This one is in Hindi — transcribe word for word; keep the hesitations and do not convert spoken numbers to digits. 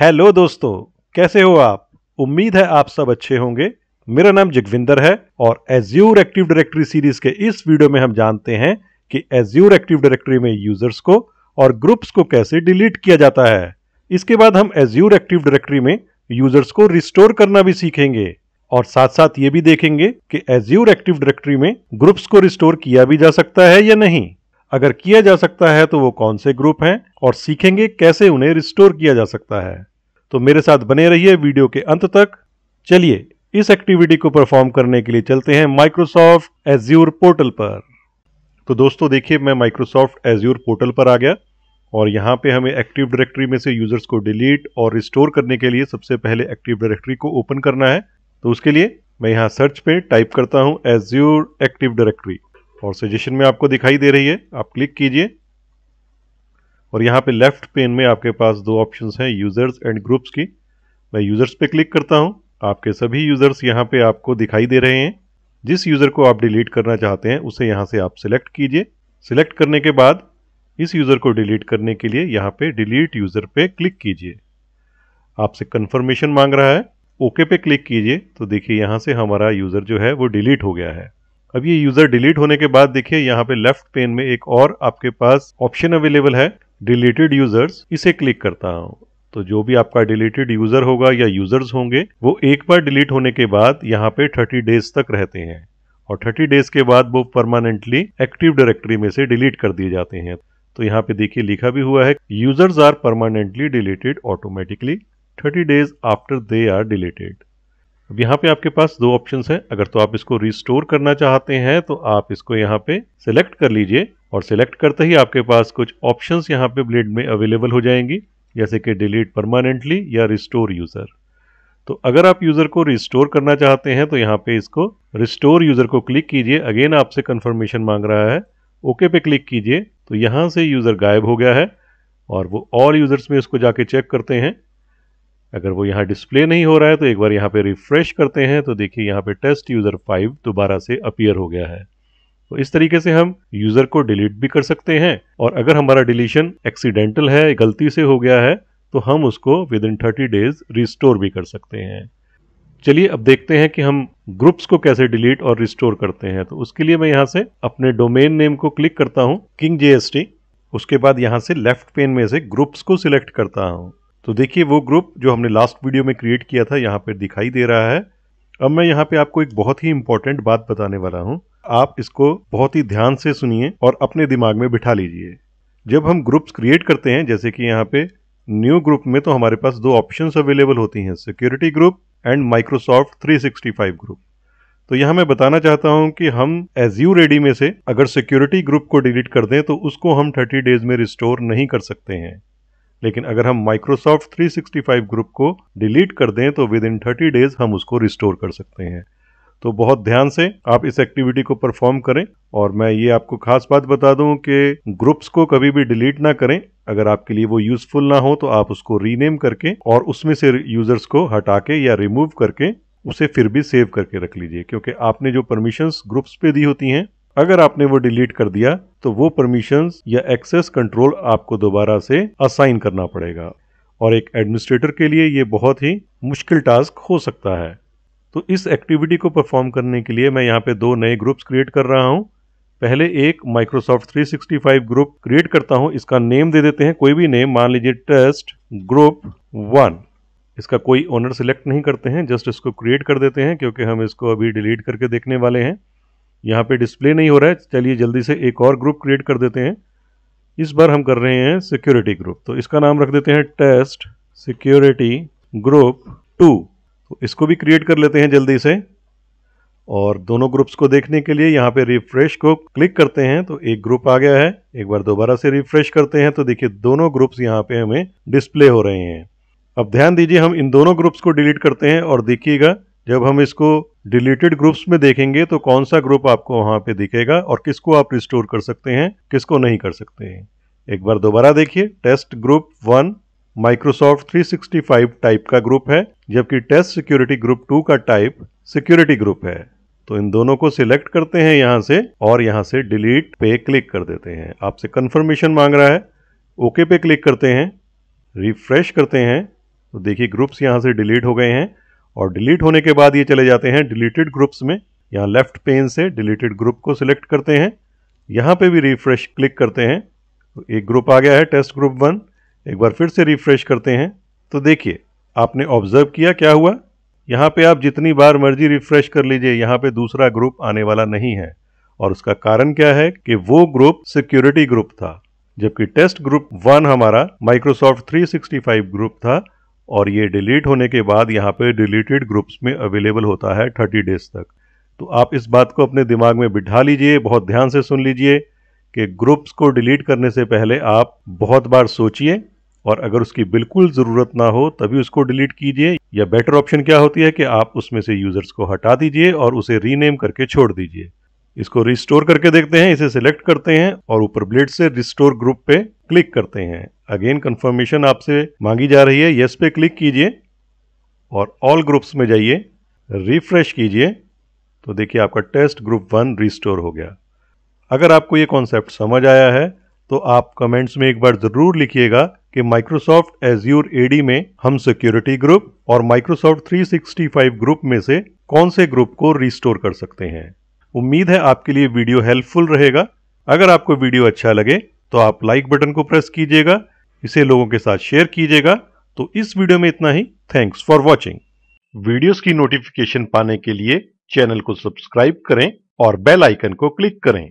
हेलो दोस्तों, कैसे हो आप? उम्मीद है आप सब अच्छे होंगे। मेरा नाम जगविंदर है और एज्यूर एक्टिव डायरेक्टरी सीरीज के इस वीडियो में हम जानते हैं कि एज्यूर एक्टिव डायरेक्टरी में यूजर्स को और ग्रुप्स को कैसे डिलीट किया जाता है। इसके बाद हम एज्यूर एक्टिव डायरेक्टरी में यूजर्स को रिस्टोर करना भी सीखेंगे और साथ साथ ये भी देखेंगे कि एज्यूर एक्टिव डायरेक्टरी में ग्रुप्स को रिस्टोर किया भी जा सकता है या नहीं। अगर किया जा सकता है तो वो कौन से ग्रुप हैं और सीखेंगे कैसे उन्हें रिस्टोर किया जा सकता है। तो मेरे साथ बने रहिए वीडियो के अंत तक। चलिए इस एक्टिविटी को परफॉर्म करने के लिए चलते हैं माइक्रोसॉफ्ट एज्यूर पोर्टल पर। तो दोस्तों देखिए, मैं माइक्रोसॉफ्ट एज्यूर पोर्टल पर आ गया और यहाँ पे हमें एक्टिव डायरेक्टरी में से यूजर्स को डिलीट और रिस्टोर करने के लिए सबसे पहले एक्टिव डायरेक्टरी को ओपन करना है। तो उसके लिए मैं यहाँ सर्च पे टाइप करता हूँ एज्यूर एक्टिव डायरेक्टरी और सजेशन में आपको दिखाई दे रही है, आप क्लिक कीजिए और यहाँ पे लेफ्ट पेन में आपके पास दो ऑप्शंस हैं, यूजर्स एंड ग्रुप्स की। मैं यूजर्स पे क्लिक करता हूँ। आपके सभी यूजर्स यहाँ पे आपको दिखाई दे रहे हैं। जिस यूजर को आप डिलीट करना चाहते हैं उसे यहाँ से आप सिलेक्ट कीजिए। सिलेक्ट करने के बाद इस यूजर को डिलीट करने के लिए यहाँ पे डिलीट यूजर पे क्लिक कीजिए। आपसे कंफर्मेशन मांग रहा है, ओके पे क्लिक कीजिए। तो देखिए यहाँ से हमारा यूजर जो है वो डिलीट हो गया है। अब ये यूजर डिलीट होने के बाद देखिए यहाँ पे लेफ्ट पेन में एक और आपके पास ऑप्शन अवेलेबल है, डिलीटेड यूजर्स। इसे क्लिक करता हूँ तो जो भी आपका डिलीटेड यूजर होगा या यूजर्स होंगे वो एक बार डिलीट होने के बाद यहाँ पे थर्टी डेज तक रहते हैं और थर्टी डेज के बाद वो परमानेंटली एक्टिव डायरेक्टरी में से डिलीट कर दिए जाते हैं। तो यहाँ पे देखिए लिखा भी हुआ है, users are permanently deleted automatically thirty days after they are deleted. अब यहाँ पे आपके पास दो ऑप्शंस हैं। अगर तो आप इसको रिस्टोर करना चाहते हैं तो आप इसको यहाँ पे सिलेक्ट कर लीजिए और सिलेक्ट करते ही आपके पास कुछ ऑप्शंस यहाँ पे ब्लेड में अवेलेबल हो जाएंगी, जैसे कि डिलीट परमानेंटली या रिस्टोर यूजर। तो अगर आप यूजर को रिस्टोर करना चाहते हैं तो यहाँ पे इसको रिस्टोर यूजर को क्लिक कीजिए। अगेन आपसे कंफर्मेशन मांग रहा है, ओके पे क्लिक कीजिए। तो यहाँ से यूजर गायब हो गया है और वो ऑल यूजर्स में इसको जाके चेक करते हैं। अगर वो यहाँ डिस्प्ले नहीं हो रहा है तो एक बार यहाँ पे रिफ्रेश करते हैं तो देखिए यहाँ पे टेस्ट यूजर फाइव दोबारा से अपीयर हो गया है। तो इस तरीके से हम यूजर को डिलीट भी कर सकते हैं और अगर हमारा डिलीशन एक्सीडेंटल है, गलती से हो गया है, तो हम उसको within thirty days restore भी कर सकते हैं। चलिए अब देखते हैं कि हम ग्रुप्स को कैसे डिलीट और रिस्टोर करते हैं। तो उसके लिए मैं यहाँ से अपने डोमेन नेम को क्लिक करता हूँ, किंग जे एस टी। उसके बाद यहाँ से लेफ्ट पेन में से ग्रुप्स को सिलेक्ट करता हूँ। तो देखिए वो ग्रुप जो हमने लास्ट वीडियो में क्रिएट किया था यहाँ पर दिखाई दे रहा है। अब मैं यहाँ पे आपको एक बहुत ही इंपॉर्टेंट बात बताने वाला हूँ, आप इसको बहुत ही ध्यान से सुनिए और अपने दिमाग में बिठा लीजिए। जब हम ग्रुप्स क्रिएट करते हैं, जैसे कि यहाँ पे न्यू ग्रुप में, तो हमारे पास दो ऑप्शंस अवेलेबल होती हैं, security group and Microsoft three sixty five group. तो यहाँ मैं बताना चाहता हूँ कि हम एज्यूर एडी में से अगर सिक्योरिटी ग्रुप को डिलीट कर दें तो उसको हम थर्टी डेज में रिस्टोर नहीं कर सकते हैं, लेकिन अगर हम Microsoft three sixty five group को डिलीट कर दें तो विद इन थर्टी डेज हम उसको रिस्टोर कर सकते हैं। तो बहुत ध्यान से आप इस एक्टिविटी को परफॉर्म करें और मैं ये आपको खास बात बता दूं कि ग्रुप्स को कभी भी डिलीट ना करें। अगर आपके लिए वो यूजफुल ना हो तो आप उसको रीनेम करके और उसमें से यूजर्स को हटा के या रिमूव करके उसे फिर भी सेव करके रख लीजिए, क्योंकि आपने जो परमिशंस ग्रुप्स पे दी होती हैं अगर आपने वो डिलीट कर दिया तो वो परमिशंस या एक्सेस कंट्रोल आपको दोबारा से असाइन करना पड़ेगा और एक एडमिनिस्ट्रेटर के लिए ये बहुत ही मुश्किल टास्क हो सकता है। तो इस एक्टिविटी को परफॉर्म करने के लिए मैं यहाँ पे दो नए ग्रुप्स क्रिएट कर रहा हूँ। पहले एक Microsoft three sixty five group create करता हूँ, इसका नेम दे देते हैं कोई भी नेम, मान लीजिए टेस्ट ग्रुप वन। इसका कोई ओनर सिलेक्ट नहीं करते हैं, जस्ट इसको क्रिएट कर देते हैं क्योंकि हम इसको अभी डिलीट करके देखने वाले हैं। यहाँ पे डिस्प्ले नहीं हो रहा है, चलिए जल्दी से एक और ग्रुप क्रिएट कर देते हैं। इस बार हम कर रहे हैं सिक्योरिटी ग्रुप, तो इसका नाम रख देते हैं टेस्ट सिक्योरिटी ग्रुप टू। तो इसको भी क्रिएट कर लेते हैं जल्दी से और दोनों ग्रुप्स को देखने के लिए यहाँ पे रिफ्रेश को क्लिक करते हैं तो एक ग्रुप आ गया है। एक बार दोबारा से रिफ्रेश करते हैं तो देखिए दोनों ग्रुप्स यहाँ पे हमें डिस्प्ले हो रहे हैं। अब ध्यान दीजिए, हम इन दोनों ग्रुप्स को डिलीट करते हैं और देखिएगा जब हम इसको डिलीटेड ग्रुप्स में देखेंगे तो कौन सा ग्रुप आपको वहाँ पे दिखेगा और किसको आप रिस्टोर कर सकते हैं, किसको नहीं कर सकते हैं। एक बार दोबारा देखिए, test group one Microsoft three sixty five type का ग्रुप है, जबकि टेस्ट सिक्योरिटी ग्रुप टू का टाइप सिक्योरिटी ग्रुप है। तो इन दोनों को सिलेक्ट करते हैं यहाँ से और यहाँ से डिलीट पे क्लिक कर देते हैं। आपसे कंफर्मेशन मांग रहा है, ओके पे क्लिक करते हैं, रिफ्रेश करते हैं तो देखिए ग्रुप्स यहाँ से डिलीट हो गए हैं और डिलीट होने के बाद ये चले जाते हैं डिलीटेड ग्रुप्स में। यहाँ लेफ्ट पेन से डिलीटेड ग्रुप को सिलेक्ट करते हैं, यहाँ पे भी रिफ्रेश क्लिक करते हैं तो एक ग्रुप आ गया है टेस्ट ग्रुप वन। एक बार फिर से रिफ्रेश करते हैं तो देखिए आपने ऑब्जर्व किया क्या हुआ, यहाँ पे आप जितनी बार मर्जी रिफ्रेश कर लीजिए यहाँ पे दूसरा ग्रुप आने वाला नहीं है। और उसका कारण क्या है कि वो ग्रुप सिक्योरिटी ग्रुप था, जबकि टेस्ट ग्रुप वन हमारा Microsoft three sixty five group था और ये डिलीट होने के बाद यहाँ पे डिलीटेड ग्रुप्स में अवेलेबल होता है थर्टी डेज तक। तो आप इस बात को अपने दिमाग में बिठा लीजिए, बहुत ध्यान से सुन लीजिए कि ग्रुप्स को डिलीट करने से पहले आप बहुत बार सोचिए और अगर उसकी बिल्कुल ज़रूरत ना हो तभी उसको डिलीट कीजिए, या बेटर ऑप्शन क्या होती है कि आप उसमें से यूज़र्स को हटा दीजिए और उसे रीनेम करके छोड़ दीजिए। इसको रिस्टोर करके देखते हैं, इसे सिलेक्ट करते हैं और ऊपर ब्लेड से रिस्टोर ग्रुप पे क्लिक करते हैं। अगेन कंफर्मेशन आपसे मांगी जा रही है, येस पे क्लिक कीजिए और ऑल ग्रुप्स में जाइए, रिफ्रेश कीजिए तो देखिए आपका टेस्ट ग्रुप वन रिस्टोर हो गया। अगर आपको ये कॉन्सेप्ट समझ आया है तो आप कमेंट्स में एक बार ज़रूर लिखिएगा कि माइक्रोसॉफ्ट एज्योर एडी में हम सिक्योरिटी ग्रुप और Microsoft three sixty five group में से कौन से ग्रुप को रिस्टोर कर सकते हैं। उम्मीद है आपके लिए वीडियो हेल्पफुल रहेगा। अगर आपको वीडियो अच्छा लगे तो आप लाइक बटन को प्रेस कीजिएगा, इसे लोगों के साथ शेयर कीजिएगा। तो इस वीडियो में इतना ही, थैंक्स फॉर वॉचिंग। वीडियोस की नोटिफिकेशन पाने के लिए चैनल को सब्सक्राइब करें और बेल आइकन को क्लिक करें।